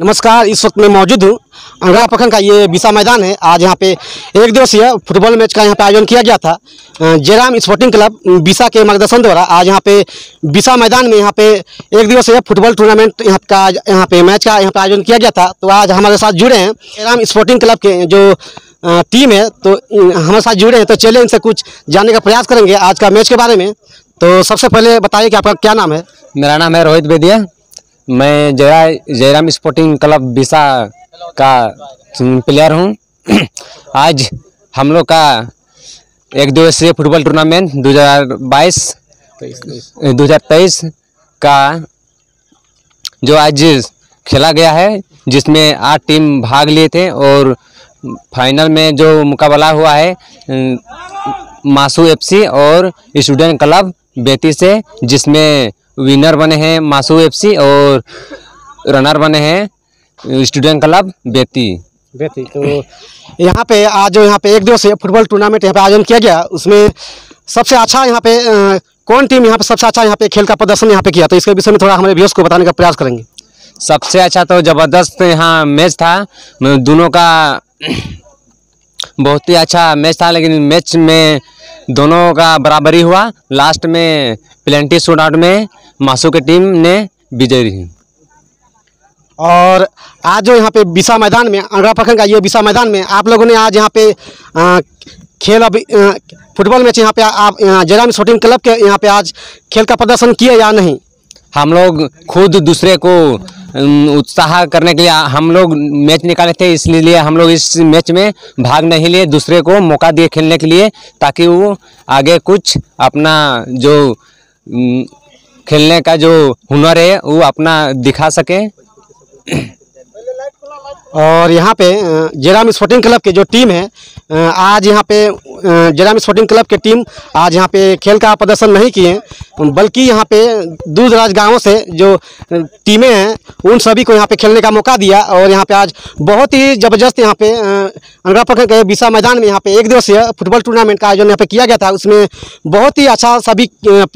नमस्कार, इस वक्त मैं मौजूद हूँ अनगड़ा प्रखंड का ये बिसा मैदान है। आज यहाँ पे एक दिवसीय फुटबॉल मैच का यहाँ पे आयोजन किया गया था। जयराम स्पोर्टिंग क्लब बिसा के मार्गदर्शन द्वारा आज यहाँ पे बिसा मैदान में यहाँ पे एक दिवसीय फुटबॉल टूर्नामेंट यहाँ पे आयोजन किया गया था। तो आज हमारे साथ जुड़े हैं जयराम स्पोर्टिंग क्लब के जो टीम है, तो हमारे साथ जुड़े हैं। तो चलिए इनसे कुछ जानने का प्रयास करेंगे आज का मैच के बारे में। तो सबसे पहले बताइए कि आपका क्या नाम है। मेरा नाम है रोहित बेदिया, मैं जयराम स्पोर्टिंग क्लब बिसा का प्लेयर हूं। आज हम लोग का एक दिवसीय फुटबॉल टूर्नामेंट 2022-23 का जो आज खेला गया है, जिसमें 8 टीम भाग लिए थे और फाइनल में जो मुकाबला हुआ है Mashu F. C student club बेंती से, जिसमें विनर बने हैं माशू एफ.सी. और रनर बने हैं स्टूडेंट क्लब बेंती। तो यहाँ पे आज जो यहाँ पे एक दिवसीय फुटबॉल टूर्नामेंट यहाँ पे आयोजन किया गया, उसमें सबसे अच्छा यहाँ पे कौन टीम यहाँ पे सबसे अच्छा यहाँ पे खेल का प्रदर्शन यहाँ पे किया, तो इसके विषय में थोड़ा हमारे व्यूअर्स को बताने का प्रयास करेंगे। सबसे अच्छा तो ज़बरदस्त यहाँ मैच था, दोनों का बहुत ही अच्छा मैच था, लेकिन मैच में दोनों का बराबरी हुआ। लास्ट में पेनल्टी शूटआउट में माशू की टीम ने विजय रही। और आज जो यहाँ पे बिसा मैदान में अनगड़ा प्रखंड का ये बिसा मैदान में आप लोगों ने आज यहाँ पे फुटबॉल मैच यहाँ पे आप जयराम स्पोर्टिंग क्लब के यहाँ पे आज खेल का प्रदर्शन किया या नहीं? हम लोग खुद दूसरे को उत्साह करने के लिए हम लोग मैच निकाले थे, इसलिए हम लोग इस मैच में भाग नहीं लिए, दूसरे को मौका दिए खेलने के लिए, ताकि वो आगे कुछ अपना जो खेलने का जो हुनर है वो अपना दिखा सके। और यहाँ पे जयराम स्पोर्टिंग क्लब के जो टीम है, आज यहाँ पे जयराम स्पोर्टिंग क्लब की टीम आज यहाँ पे खेल का प्रदर्शन नहीं किए, बल्कि यहाँ पे दूर दराज गाँवों से जो टीमें हैं उन सभी को यहाँ पे खेलने का मौका दिया। और यहाँ पे आज बहुत ही ज़बरदस्त यहाँ पे अनगड़ा प्रखंड के बिसा मैदान में यहाँ पे एक दिवसीय फुटबॉल टूर्नामेंट का आयोजन यहाँ पे किया गया था। उसमें बहुत ही अच्छा सभी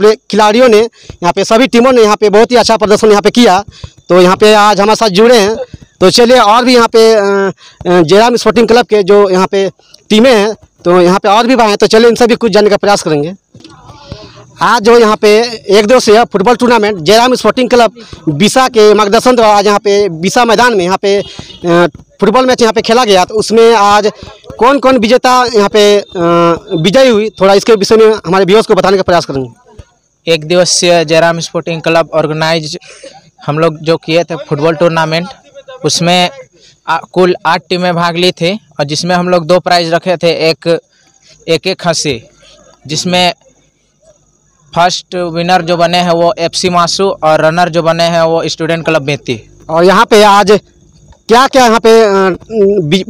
खिलाड़ियों ने यहाँ पे सभी टीमों ने यहाँ पे बहुत ही अच्छा प्रदर्शन यहाँ पे किया। तो यहाँ पे आज हमारे साथ जुड़े हैं। तो चलिए और भी यहाँ पे जयराम स्पोर्टिंग क्लब के जो यहाँ पे टीमें हैं, तो यहाँ पे और भी भाई हैं, तो चलिए इनसे भी कुछ जानने का प्रयास करेंगे। आज जो यहाँ पे एक दिवसीय football tournament Jayaram sporting club Bisa के मार्गदर्शन द्वारा आज यहाँ पे बिसा मैदान में यहाँ पे फुटबॉल मैच यहाँ पे खेला गया, तो उसमें आज कौन कौन विजेता यहाँ पे विजयी हुई, थोड़ा इसके विषय में हमारे व्यूअर्स को बताने का प्रयास करेंगे। एक दिवसीय जयराम स्पोर्टिंग क्लब ऑर्गेनाइज हम लोग जो किए थे फुटबॉल टूर्नामेंट, उसमें कुल 8 टीमें भाग ली थी, और जिसमें हम लोग 2 प्राइज़ रखे थे, एक खसी, जिसमें फर्स्ट विनर जो बने हैं वो एफ.सी. माशू और रनर जो बने हैं वो स्टूडेंट क्लब बेंती। और यहाँ पे आज क्या क्या यहाँ पे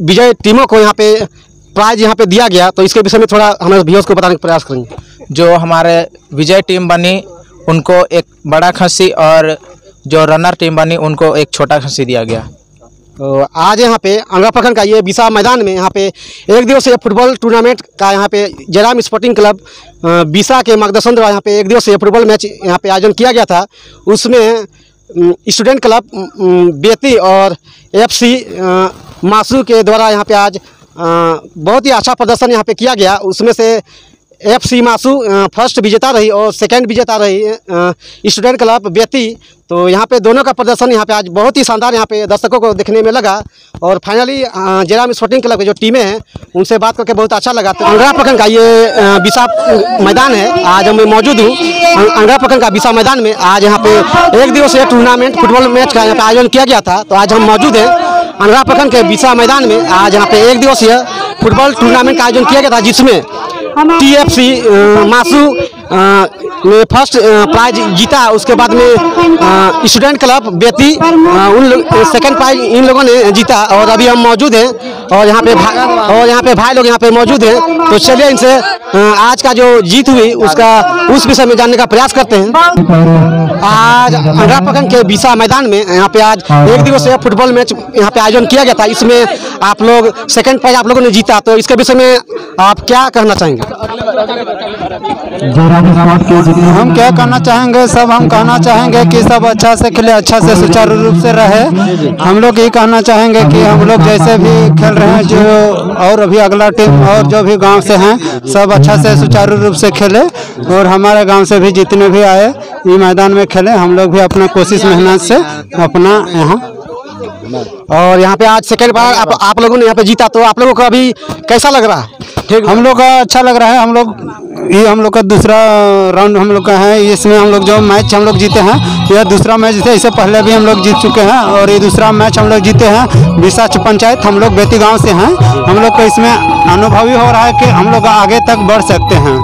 विजय टीमों को यहाँ पे प्राइज़ यहाँ पे दिया गया, तो इसके विषय में थोड़ा हमारे व्यूअर्स को बताने का प्रयास करेंगे। जो हमारे विजय टीम बनी उनको एक बड़ा खसी, और जो रनर टीम बनी उनको एक छोटा खसी दिया गया। तो आज यहाँ पे अनगड़ा प्रखंड का ये बिसा मैदान में यहाँ पे एक दिवसीय फुटबॉल टूर्नामेंट का यहाँ पे जयराम स्पोर्टिंग क्लब बिसा के मार्गदर्शन द्वारा यहाँ पे एक दिवसीय फुटबॉल मैच यहाँ पे आयोजन किया गया था। उसमें स्टूडेंट क्लब बेंती और एफ.सी. माशू के द्वारा यहाँ पे आज बहुत ही अच्छा प्रदर्शन यहाँ पे किया गया। उसमें से एफ.सी. माशू फर्स्ट विजेता रही और सेकंड विजेता रही स्टूडेंट क्लब बेंती। तो यहाँ पे दोनों का प्रदर्शन यहाँ पे आज बहुत ही शानदार यहाँ पे दर्शकों को देखने में लगा। और फाइनली जयराम स्पोर्टिंग क्लब के जो टीमें हैं उनसे बात करके बहुत अच्छा लगा। तो अनगड़ा प्रखंड का ये बिसा मैदान है, आज हम मौजूद हूँ अनगड़ा प्रखंड का बिसा मैदान में। आज यहाँ पे एक दिवसीय टूर्नामेंट फुटबॉल मैच का यहाँ पे आयोजन किया गया था। तो आज हम मौजूद हैं अनगड़ा प्रखंड के बिसा मैदान में। आज यहाँ पे एक दिवसीय फुटबॉल टूर्नामेंट का आयोजन किया गया था, जिसमें टी.एफ.सी. माशू ने फर्स्ट प्राइज जीता। उसके बाद में student club Benti second prize इन लोगों ने जीता। और अभी हम मौजूद हैं और यहाँ पे भाई लोग यहाँ पे मौजूद हैं। तो चलिए इनसे आज का जो जीत हुई उस विषय में जानने का प्रयास करते हैं। आज अनगड़ा प्रखंड के बिसा मैदान में यहाँ पे आज एक दिवसीय फुटबॉल मैच यहाँ पे आयोजन किया गया था। इसमें आप लोग सेकंड प्राइज आप लोगों ने जीता, तो इसके विषय में आप क्या कहना चाहेंगे? हम क्या कहना चाहेंगे, सब हम कहना चाहेंगे कि सब अच्छा से खेले, अच्छा से सुचारू रूप से रहे। हम लोग ये कहना चाहेंगे कि हम लोग जैसे भी खेल रहे हैं जो और अभी अगला टीम और जो भी गांव से हैं सब अच्छा से सुचारू रूप से खेले और हमारे गांव से भी जितने भी आए ये मैदान में खेले। हम लोग भी अपना कोशिश मेहनत से अपना यहाँ और यहाँ पे आज सेकेंड बार आप लोगों ने यहाँ पे जीता, तो आप लोगों को अभी कैसा लग रहा है? हम लोग का अच्छा लग रहा है। हम लोग का दूसरा राउंड हम लोग का है, इसमें हम लोग जो मैच हम लोग जीते हैं यह दूसरा मैच है, इससे पहले भी हम लोग जीत चुके हैं और ये दूसरा मैच हम लोग जीते हैं। विशाख पंचायत, हम लोग बेंती गांव से हैं। हम लोग को इसमें अनुभवी हो रहा है कि हम लोग आगे तक बढ़ सकते हैं।